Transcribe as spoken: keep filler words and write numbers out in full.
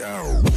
Yo.